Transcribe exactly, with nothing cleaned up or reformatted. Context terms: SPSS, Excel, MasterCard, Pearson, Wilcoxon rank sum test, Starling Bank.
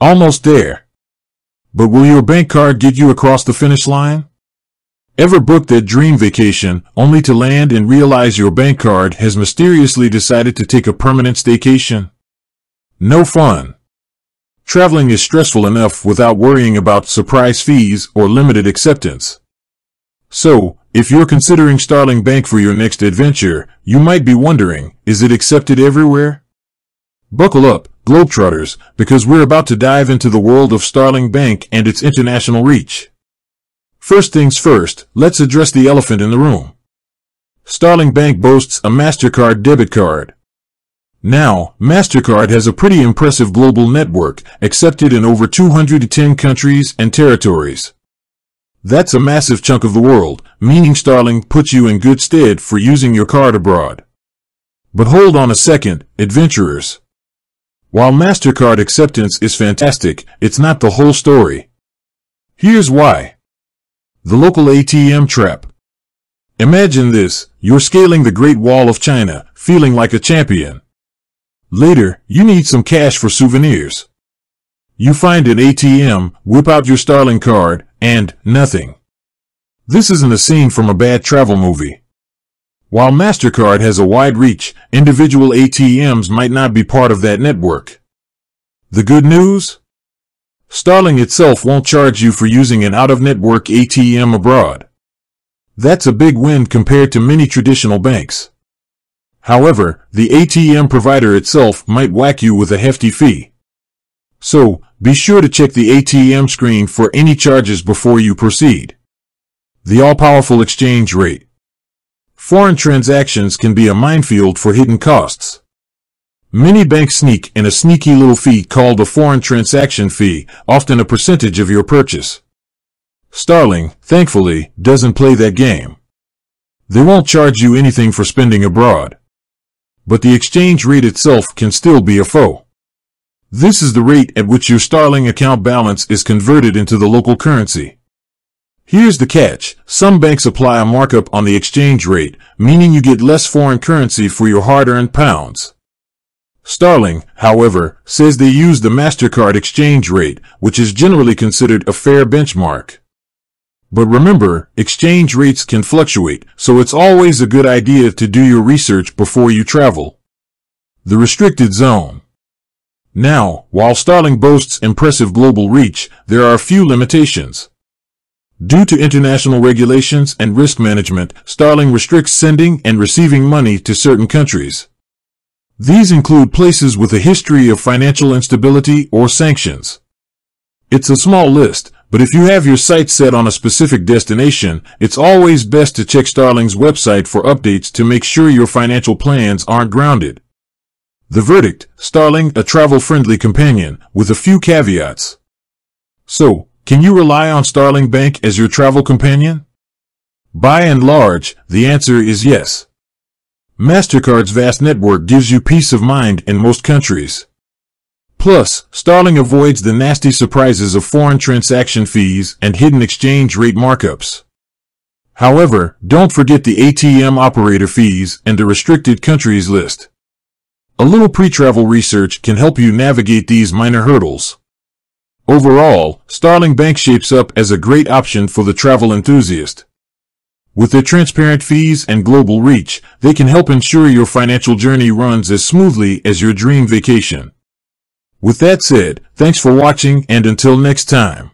Almost there. But will your bank card get you across the finish line? Ever booked that dream vacation only to land and realize your bank card has mysteriously decided to take a permanent staycation? No fun. Traveling is stressful enough without worrying about surprise fees or limited acceptance. So, if you're considering Starling Bank for your next adventure, you might be wondering, is it accepted everywhere? Buckle up, Globetrotters, because we're about to dive into the world of Starling Bank and its international reach. First things first, let's address the elephant in the room. Starling Bank boasts a MasterCard debit card. Now, MasterCard has a pretty impressive global network, accepted in over two hundred ten countries and territories. That's a massive chunk of the world, meaning Starling puts you in good stead for using your card abroad. But hold on a second, adventurers. While MasterCard acceptance is fantastic, it's not the whole story. Here's why. The local A T M trap. Imagine this, you're scaling the Great Wall of China, feeling like a champion. Later, you need some cash for souvenirs. You find an A T M, whip out your Starling card, and nothing. This isn't a scene from a bad travel movie. While MasterCard has a wide reach, individual A T Ms might not be part of that network. The good news? Starling itself won't charge you for using an out-of-network A T M abroad. That's a big win compared to many traditional banks. However, the A T M provider itself might whack you with a hefty fee. So, be sure to check the A T M screen for any charges before you proceed. The all-powerful exchange rate. Foreign transactions can be a minefield for hidden costs. Many banks sneak in a sneaky little fee called a foreign transaction fee, often a percentage of your purchase. Starling, thankfully, doesn't play that game. They won't charge you anything for spending abroad. But the exchange rate itself can still be a foe. This is the rate at which your Starling account balance is converted into the local currency. Here's the catch. Some banks apply a markup on the exchange rate, meaning you get less foreign currency for your hard-earned pounds. Starling, however, says they use the MasterCard exchange rate, which is generally considered a fair benchmark. But remember, exchange rates can fluctuate, so it's always a good idea to do your research before you travel. The restricted zone. Now, while Starling boasts impressive global reach, there are a few limitations. Due to international regulations and risk management, Starling restricts sending and receiving money to certain countries. These include places with a history of financial instability or sanctions. It's a small list, but if you have your sights set on a specific destination, it's always best to check Starling's website for updates to make sure your financial plans aren't grounded. The verdict, Starling, a travel-friendly companion, with a few caveats. So, can you rely on Starling Bank as your travel companion? By and large, the answer is yes. MasterCard's vast network gives you peace of mind in most countries. Plus, Starling avoids the nasty surprises of foreign transaction fees and hidden exchange rate markups. However, don't forget the A T M operator fees and the restricted countries list. A little pre-travel research can help you navigate these minor hurdles. Overall, Starling Bank shapes up as a great option for the travel enthusiast. With their transparent fees and global reach, they can help ensure your financial journey runs as smoothly as your dream vacation. With that said, thanks for watching and until next time.